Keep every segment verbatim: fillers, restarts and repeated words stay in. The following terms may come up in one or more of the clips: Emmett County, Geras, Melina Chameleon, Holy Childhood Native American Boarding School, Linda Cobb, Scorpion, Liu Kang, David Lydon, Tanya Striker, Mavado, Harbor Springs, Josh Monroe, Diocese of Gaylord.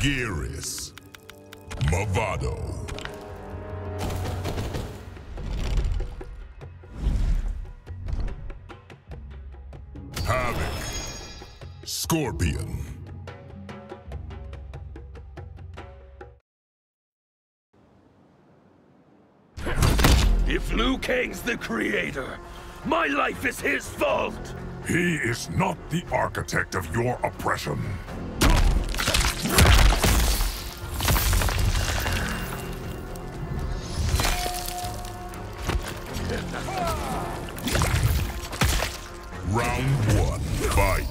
Geras, Mavado. Havoc, Scorpion. If Liu Kang's the creator, my life is his fault! He is not the architect of your oppression. Round one, fight.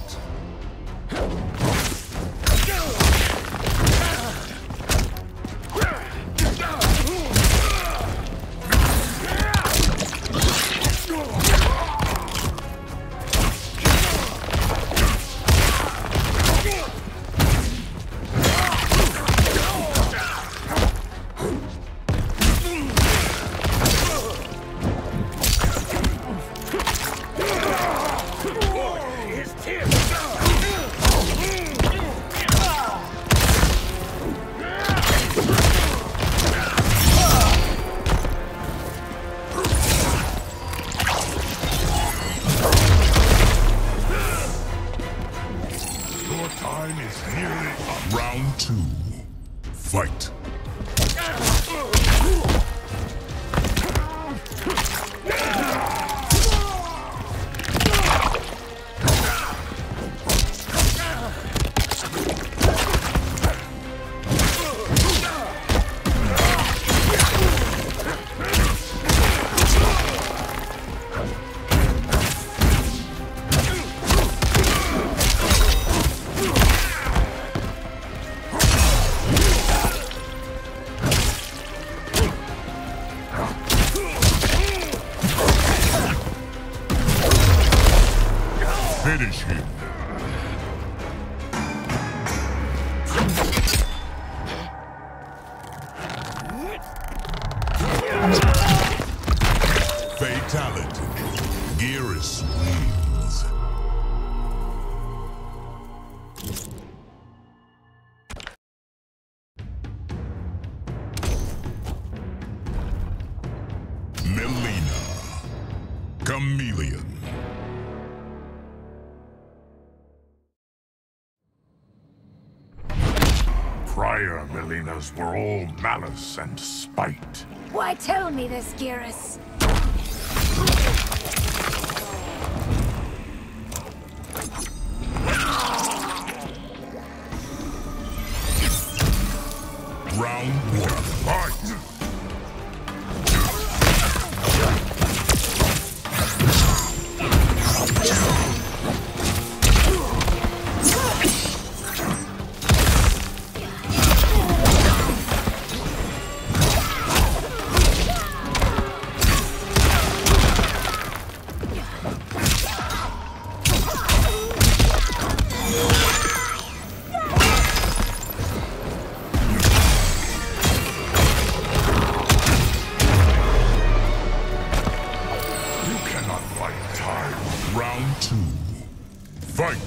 Time is nearly up. Round two. Fight. Finish him. Fatality. Geras wins. Melina Chameleon. Prior Melinas were all malice and spite. Why tell me this, Geras? Round one, fight! Round two, fight!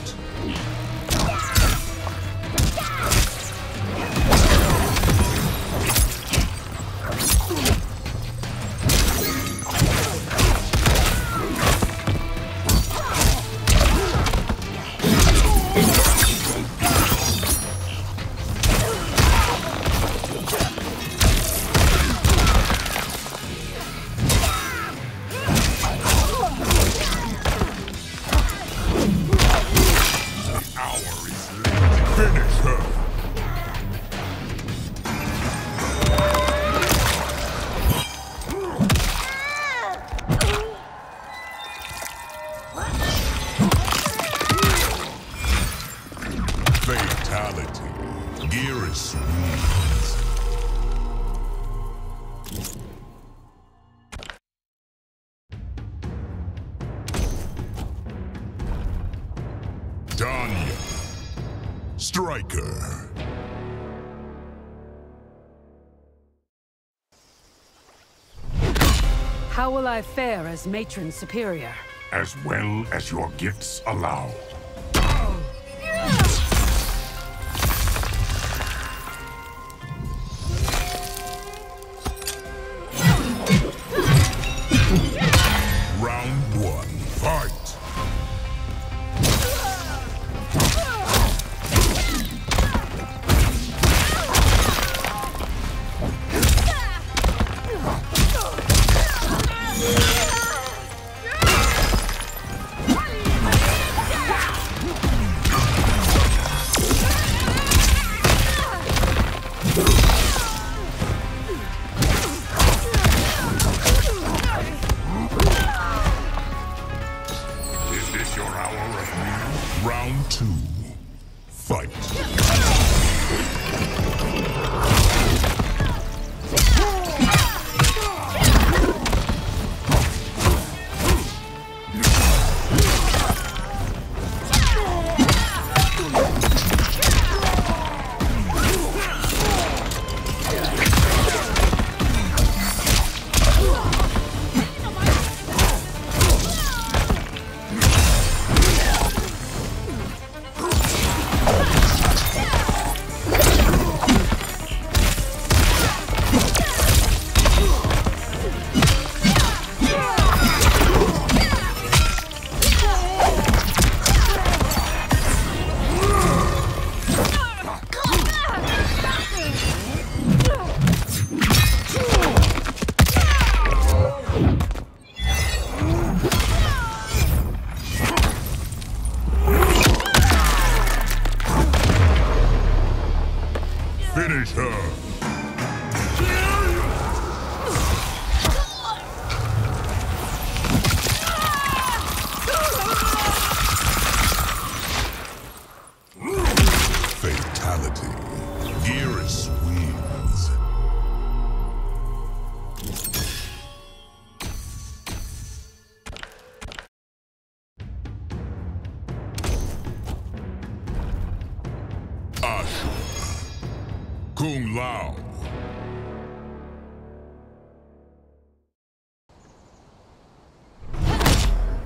Finish her! Fatality. Geras wins. Tanya Striker. How will I fare as Matron Superior? As well as your gifts allow. Oh.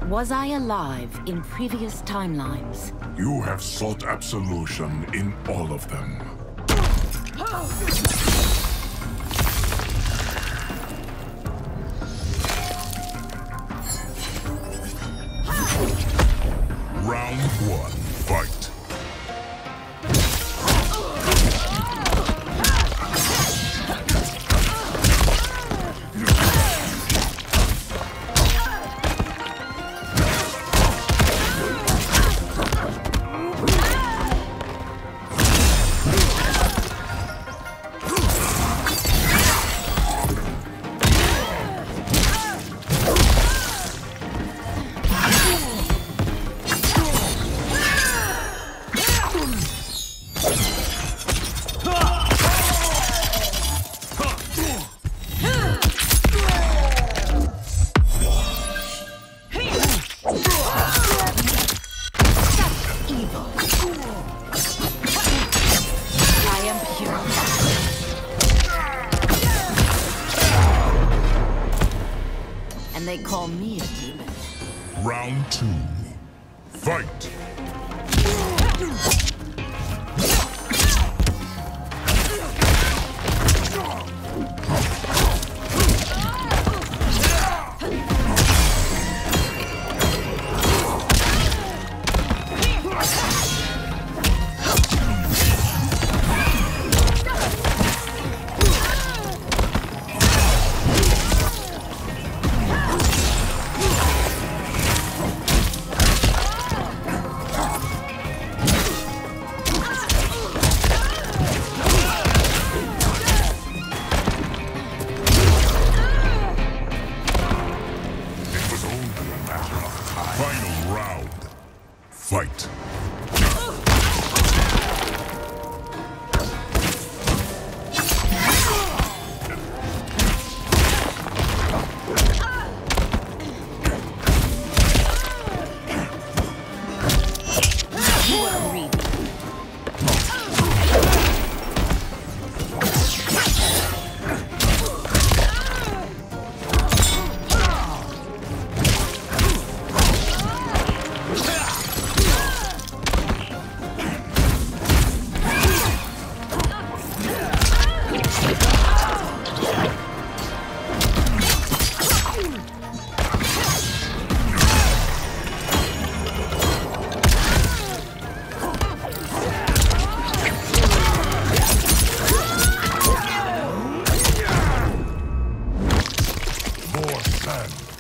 Was I alive in previous timelines? You have sought absolution in all of them. Round one, fight.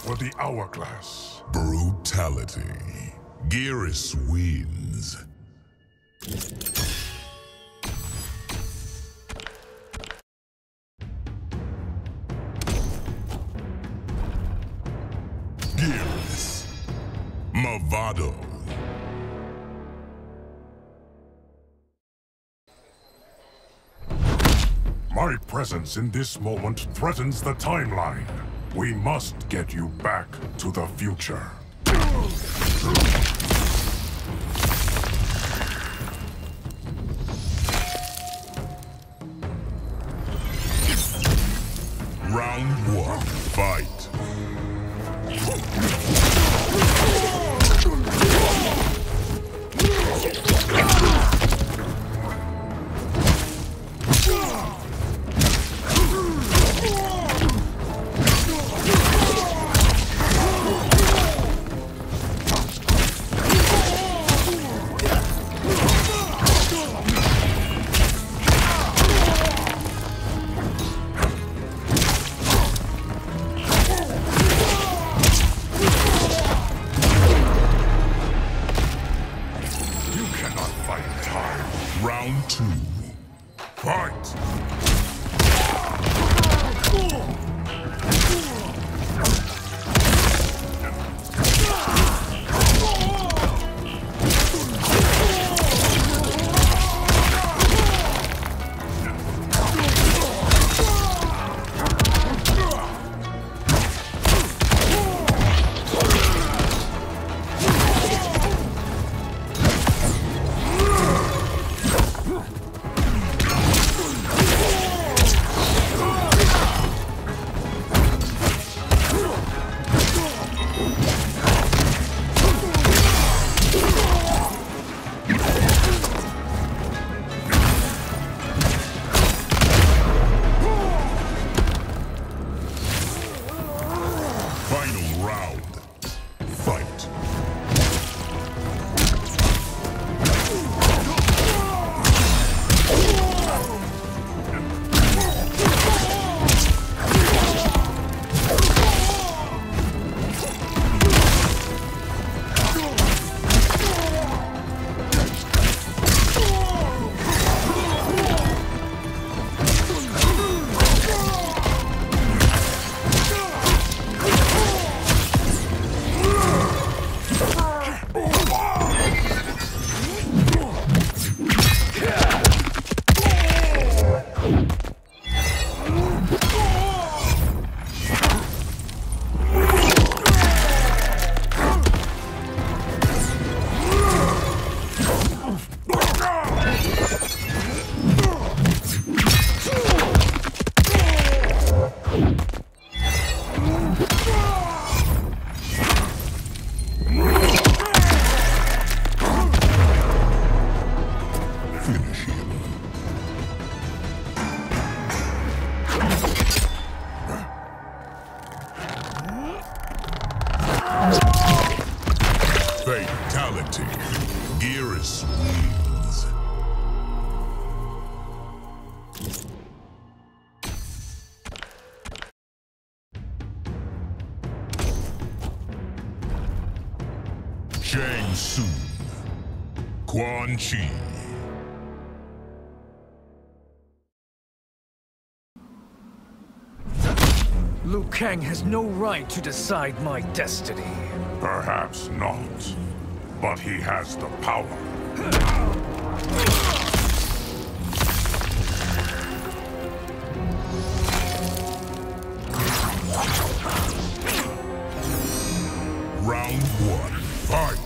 for the hourglass. Brutality. Geras wins. Geras. Mavado. My presence in this moment threatens the timeline. We must get you back to the future. Round one, fight. Liu Kang has no right to decide my destiny. Perhaps not, but he has the power. Round one, fight!